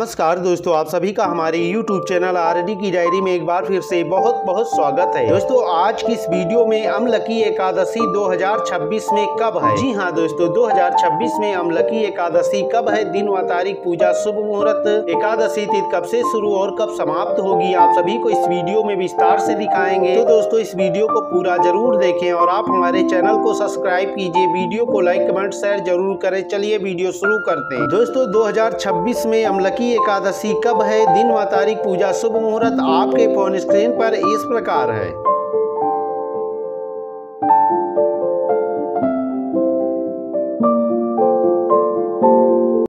नमस्कार दोस्तों, आप सभी का हमारे YouTube चैनल आरडी की डायरी में एक बार फिर से बहुत बहुत स्वागत है। दोस्तों आज की इस वीडियो में अमलकी एकादशी 2026 में कब है? जी हाँ दोस्तों, 2026 में अमलकी एकादशी कब है, दिन व तारीख, पूजा, शुभ मुहूर्त, एकादशी तिथि कब से शुरू और कब समाप्त होगी, आप सभी को इस वीडियो में विस्तार से दिखाएंगे। तो दोस्तों इस वीडियो को पूरा जरूर देखें और आप हमारे चैनल को सब्सक्राइब कीजिए, वीडियो को लाइक, कमेंट, शेयर जरूर करें। चलिए वीडियो शुरू करते हैं। दोस्तों 2026 में अमलकी एकादशी कब है, दिन व तारीख, पूजा, शुभ मुहूर्त आपके फोन स्क्रीन पर इस प्रकार है।